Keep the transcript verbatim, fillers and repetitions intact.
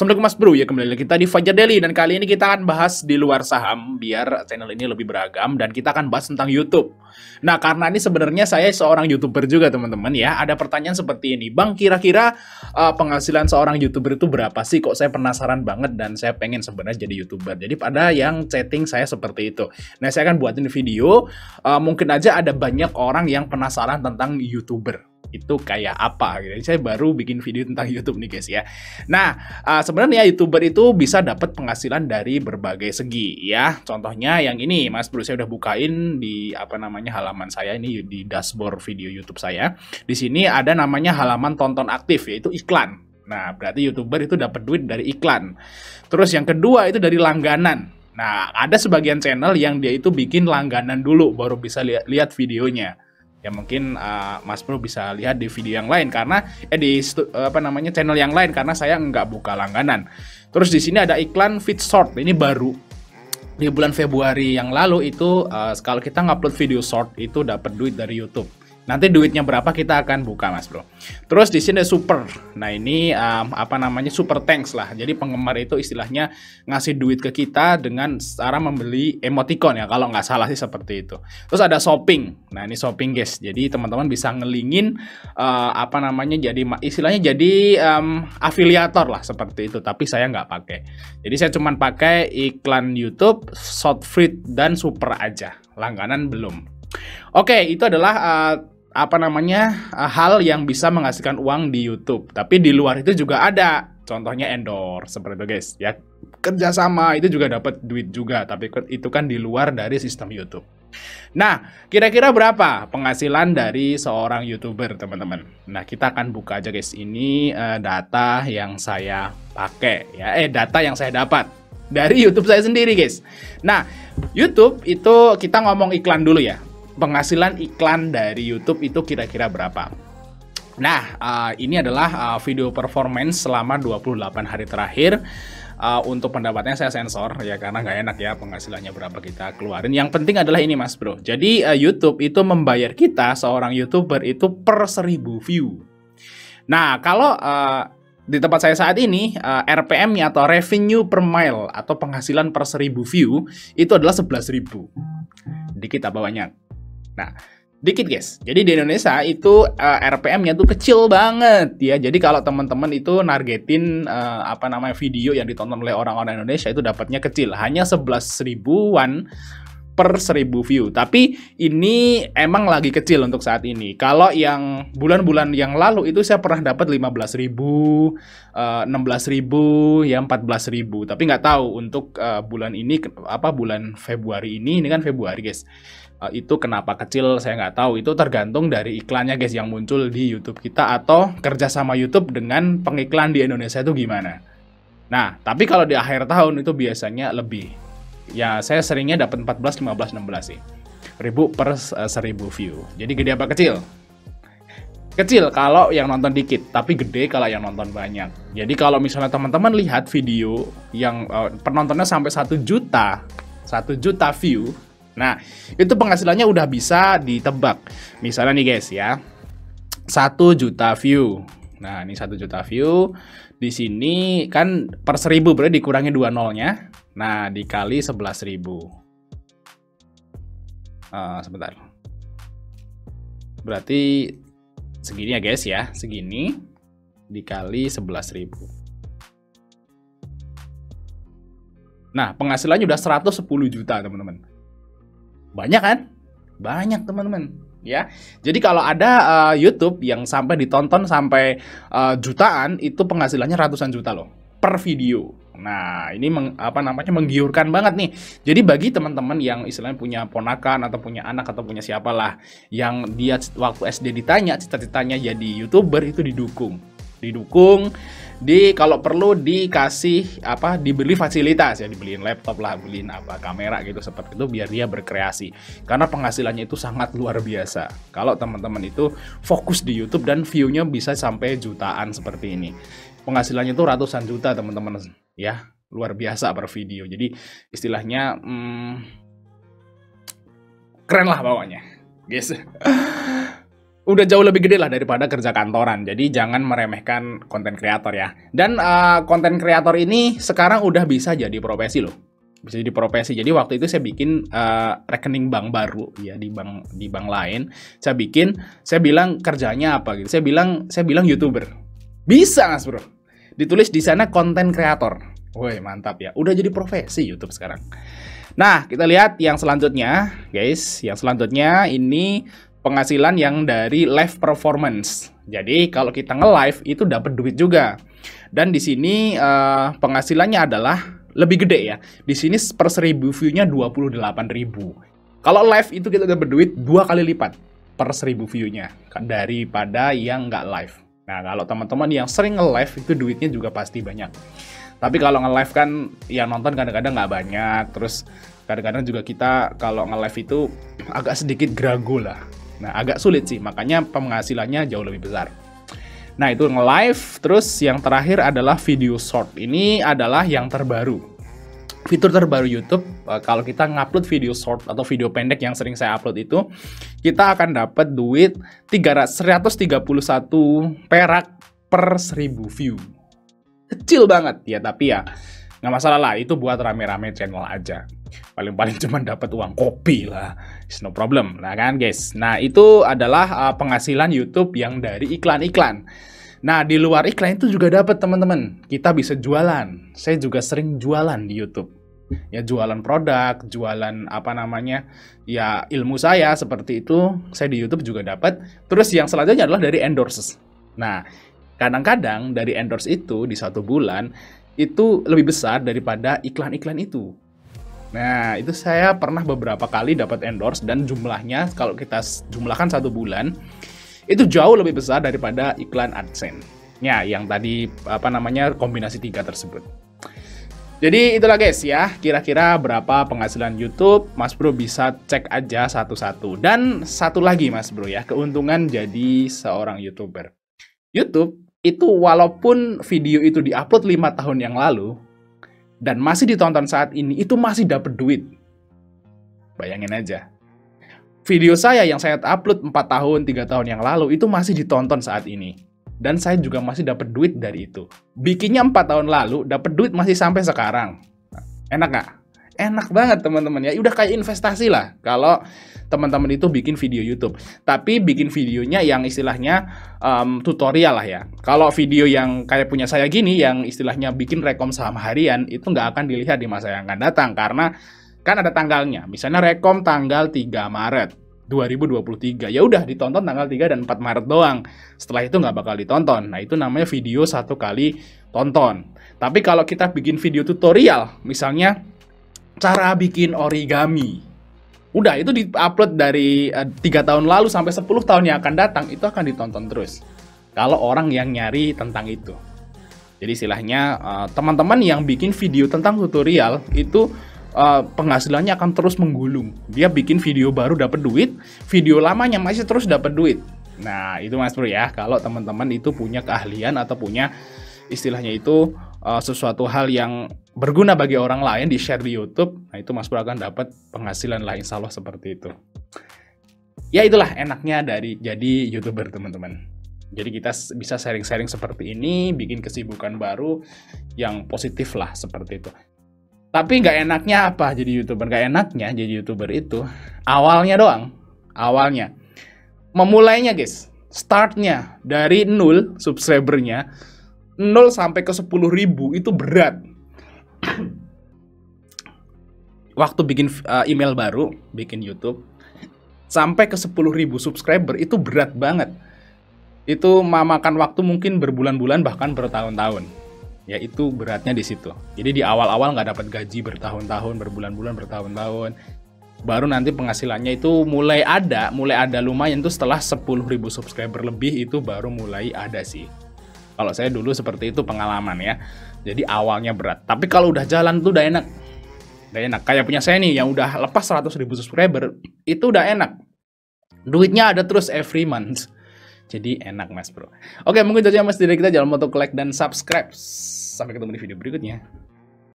Assalamualaikum Mas Bro, ya kembali lagi kita di Fajar Daily. Dan kali ini kita akan bahas di luar saham, biar channel ini lebih beragam. Dan kita akan bahas tentang YouTube. Nah, karena ini sebenarnya saya seorang YouTuber juga teman-teman ya. Ada pertanyaan seperti ini, Bang, kira-kira uh, penghasilan seorang YouTuber itu berapa sih? Kok saya penasaran banget dan saya pengen sebenarnya jadi YouTuber. Jadi pada yang chatting saya seperti itu. Nah, saya akan buatin video, uh, mungkin aja ada banyak orang yang penasaran tentang YouTuber itu kayak apa gitu. Saya baru bikin video tentang YouTube nih guys ya. Nah, uh, sebenarnya YouTuber itu bisa dapat penghasilan dari berbagai segi ya. Contohnya yang ini Mas Bro, saya udah bukain di apa namanya halaman saya ini di dashboard video YouTube saya. Di sini ada namanya halaman tonton aktif, yaitu iklan. Nah, berarti YouTuber itu dapat duit dari iklan. Terus yang kedua itu dari langganan. Nah, ada sebagian channel yang dia itu bikin langganan dulu baru bisa lihat lihat videonya. Ya mungkin uh, Mas Bro bisa lihat di video yang lain karena eh di apa namanya channel yang lain karena saya nggak buka langganan. Terus di sini ada iklan feed short, ini baru di bulan Februari yang lalu itu uh, kalau kita ngupload video short itu dapat duit dari YouTube. Nanti duitnya berapa kita akan buka Mas Bro. Terus di sini ada super. Nah, ini um, apa namanya super thanks lah. Jadi penggemar itu istilahnya ngasih duit ke kita dengan cara membeli emoticon ya, kalau nggak salah sih seperti itu. Terus ada shopping. Nah, ini shopping guys. Jadi teman-teman bisa ngelingin uh, apa namanya jadi istilahnya jadi um, afiliator lah seperti itu. Tapi saya nggak pakai. Jadi saya cuman pakai iklan YouTube, short feed dan super aja. Langganan belum. Oke, itu adalah uh, apa namanya uh, hal yang bisa menghasilkan uang di YouTube. Tapi di luar itu juga ada, contohnya endorse seperti itu guys ya, kerjasama itu juga dapat duit juga, tapi itu kan di luar dari sistem YouTube. Nah, kira-kira berapa penghasilan dari seorang YouTuber teman-teman? Nah, kita akan buka aja guys, ini uh, data yang saya pakai ya, eh data yang saya dapat dari YouTube saya sendiri guys. Nah, YouTube itu kita ngomong iklan dulu ya. Penghasilan iklan dari YouTube itu kira-kira berapa? Nah, uh, ini adalah uh, video performance selama dua puluh delapan hari terakhir. Uh, untuk pendapatannya saya sensor ya, karena nggak enak ya penghasilannya berapa kita keluarin. Yang penting adalah ini Mas Bro. Jadi uh, YouTube itu membayar kita seorang YouTuber itu per seribu view. Nah, kalau uh, di tempat saya saat ini, uh, R P M-nya atau revenue per mile atau penghasilan per seribu view itu adalah sebelas ribu. Dikit apa banyak? Nah, dikit guys. Jadi di Indonesia itu uh, R P M-nya tuh kecil banget ya. Jadi kalau teman-teman itu nargetin uh, apa namanya video yang ditonton oleh orang-orang Indonesia itu dapatnya kecil, hanya sebelas ribuan per seribu view. Tapi ini emang lagi kecil untuk saat ini. Kalau yang bulan-bulan yang lalu itu saya pernah dapat lima belas ribu, uh, enam belas ribu, ya empat belas ribu. Tapi nggak tahu untuk uh, bulan ini apa bulan Februari ini, ini kan Februari guys. Itu kenapa kecil saya nggak tahu, itu tergantung dari iklannya guys yang muncul di YouTube kita atau kerjasama YouTube dengan pengiklan di Indonesia itu gimana. Nah, tapi kalau di akhir tahun itu biasanya lebih ya, saya seringnya dapat empat belas, lima belas, enam belas sih ribu per seribu view. Jadi gede apa kecil? Kecil kalau yang nonton dikit, tapi gede kalau yang nonton banyak. Jadi kalau misalnya teman-teman lihat video yang uh, penontonnya sampai satu juta satu juta view, nah, itu penghasilannya udah bisa ditebak. Misalnya nih guys ya, satu juta view. Nah, ini satu juta view. Di sini kan per seribu berarti dikurangi dua nolnya. Nah, dikali sebelas ribu. Uh, sebentar. Berarti segini ya guys ya. Segini dikali sebelas ribu. Nah, penghasilannya udah seratus sepuluh juta teman-teman. Banyak kan? Banyak teman-teman ya. Jadi kalau ada uh, YouTube yang sampai ditonton sampai uh, jutaan, itu penghasilannya ratusan juta loh per video. Nah, ini meng, apa namanya menggiurkan banget nih. Jadi bagi teman-teman yang istilahnya punya ponakan atau punya anak atau punya siapalah yang dia waktu S D ditanya cita-citanya jadi YouTuber, itu didukung. Didukung, di kalau perlu dikasih apa, dibeli fasilitas ya, dibeliin laptop lah, beliin apa kamera gitu seperti itu biar dia berkreasi. Karena penghasilannya itu sangat luar biasa. Kalau teman-teman itu fokus di YouTube dan view-nya bisa sampai jutaan seperti ini. Penghasilannya itu ratusan juta teman-teman ya, luar biasa per video. Jadi istilahnya hmm, keren lah bawahnya, guys. udah jauh lebih gede lah daripada kerja kantoran. Jadi jangan meremehkan konten kreator ya. Dan konten uh, kreator ini sekarang udah bisa jadi profesi loh. Bisa jadi profesi. Jadi waktu itu saya bikin uh, rekening bank baru ya, di bank di bank lain. Saya bikin, saya bilang kerjanya apa gitu. Saya bilang saya bilang YouTuber. Bisa Mas Bro. Ditulis di sana konten kreator. Woi, mantap ya. Udah jadi profesi YouTube sekarang. Nah, kita lihat yang selanjutnya, guys. Yang selanjutnya ini penghasilan yang dari live performance. Jadi kalau kita nge-live itu dapat duit juga. Dan di sini uh, penghasilannya adalah lebih gede ya. Di sini per seribu view-nya dua puluh delapan ribu. Kalau live itu kita dapat duit dua kali lipat per seribu view-nya daripada yang nggak live. Nah, kalau teman-teman yang sering nge-live itu duitnya juga pasti banyak. Tapi kalau nge-live kan yang nonton kadang-kadang nggak banyak. Terus kadang-kadang juga kita kalau nge-live itu agak sedikit grago lah. Nah, agak sulit sih, makanya penghasilannya jauh lebih besar. Nah, itu nge-live. Terus yang terakhir adalah video short. Ini adalah yang terbaru. Fitur terbaru YouTube, kalau kita ngupload video short atau video pendek yang sering saya upload itu, kita akan dapat duit seratus tiga puluh satu perak per seribu view. Kecil banget ya, tapi ya nggak masalah lah, itu buat rame-rame channel aja. Paling-paling cuma dapat uang kopi lah, it's no problem, nah kan guys. Nah, itu adalah uh, penghasilan YouTube yang dari iklan-iklan. Nah, di luar iklan itu juga dapat teman-teman. Kita bisa jualan. Saya juga sering jualan di YouTube. Ya, jualan produk, jualan apa namanya, ya ilmu saya seperti itu. Saya di YouTube juga dapat. Terus yang selanjutnya adalah dari endorses. Nah, kadang-kadang dari endorse itu di satu bulan itu lebih besar daripada iklan-iklan itu. Nah, itu saya pernah beberapa kali dapat endorse, dan jumlahnya kalau kita jumlahkan satu bulan itu jauh lebih besar daripada iklan AdSense ya, yang tadi apa namanya kombinasi tiga tersebut. Jadi itulah guys ya, kira-kira berapa penghasilan YouTube. Mas Bro bisa cek aja satu-satu. Dan satu lagi Mas Bro ya, keuntungan jadi seorang YouTuber. YouTube itu walaupun video itu diupload lima tahun yang lalu dan masih ditonton saat ini, itu masih dapat duit. Bayangin aja. Video saya yang saya upload empat tahun, tiga tahun yang lalu itu masih ditonton saat ini. Dan saya juga masih dapat duit dari itu. Bikinnya empat tahun lalu, dapat duit masih sampai sekarang. Enak nggak? Enak banget teman-teman ya. Udah kayak investasi lah kalau teman-teman itu bikin video YouTube. Tapi bikin videonya yang istilahnya um, tutorial lah ya. Kalau video yang kayak punya saya gini, yang istilahnya bikin rekom saham harian, itu nggak akan dilihat di masa yang akan datang. Karena kan ada tanggalnya. Misalnya rekom tanggal tiga Maret dua ribu dua puluh tiga. Ya udah ditonton tanggal tiga dan empat Maret doang. Setelah itu nggak bakal ditonton. Nah, itu namanya video satu kali tonton. Tapi kalau kita bikin video tutorial, misalnya cara bikin origami. Udah, itu di-upload dari tiga uh, tahun lalu sampai sepuluh tahun yang akan datang, itu akan ditonton terus. Kalau orang yang nyari tentang itu. Jadi istilahnya, uh, teman-teman yang bikin video tentang tutorial, itu uh, penghasilannya akan terus menggulung. Dia bikin video baru dapat duit, video lamanya masih terus dapat duit. Nah, itu Mas Bro ya, kalau teman-teman itu punya keahlian atau punya istilahnya itu uh, sesuatu hal yang berguna bagi orang lain, di-share di YouTube, nah itu Mas Bro akan dapat penghasilan lah, insya Allah seperti itu. Ya itulah enaknya dari jadi YouTuber teman-teman. Jadi kita bisa sharing-sharing seperti ini, bikin kesibukan baru yang positif lah seperti itu. Tapi nggak enaknya apa jadi YouTuber? Nggak enaknya jadi YouTuber itu awalnya doang, awalnya. Memulainya guys, startnya dari nol subscribernya, nol sampai ke sepuluh ribu itu berat. Waktu bikin uh, email baru, bikin YouTube sampai ke sepuluh ribu subscriber itu berat banget. Itu memakan waktu mungkin berbulan-bulan bahkan bertahun-tahun. Ya itu beratnya di situ. Jadi di awal-awal nggak dapat gaji bertahun-tahun, berbulan-bulan bertahun-tahun. Baru nanti penghasilannya itu mulai ada, mulai ada lumayan tuh setelah sepuluh ribu subscriber lebih, itu baru mulai ada sih. Kalau saya dulu seperti itu pengalaman ya. Jadi awalnya berat. Tapi kalau udah jalan tuh udah enak. Udah enak. Kayak punya saya nih yang udah lepas seratus ribu subscriber. Itu udah enak. Duitnya ada terus every month. Jadi enak Mas Bro. Oke, mungkin itu aja Mas dari kita. Jangan lupa untuk like dan subscribe. Sampai ketemu di video berikutnya.